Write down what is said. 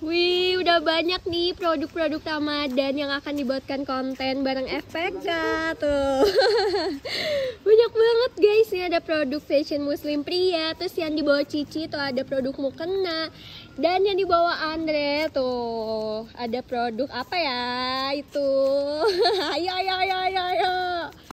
Wih, udah banyak nih produk-produk Ramadan yang akan dibuatkan konten bareng FPK tuh. Banyak banget guys, ini ada produk fashion muslim pria, terus yang dibawa Cici tuh ada produk mukena, dan yang dibawa Andre tuh ada produk apa ya itu. Ayo.